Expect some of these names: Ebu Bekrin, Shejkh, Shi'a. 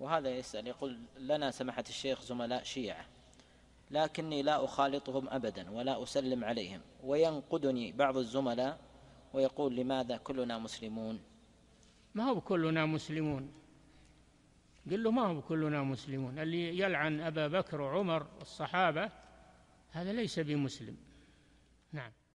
وهذا يسأل يقول لنا سماحة الشيخ زملاء شيعة لكني لا أخالطهم أبدا ولا أسلم عليهم، وينقدني بعض الزملاء ويقول لماذا كلنا مسلمون؟ ما هو كلنا مسلمون، قل له ما هو كلنا مسلمون، اللي يلعن أبا بكر وعمر والصحابة هذا ليس بمسلم. نعم.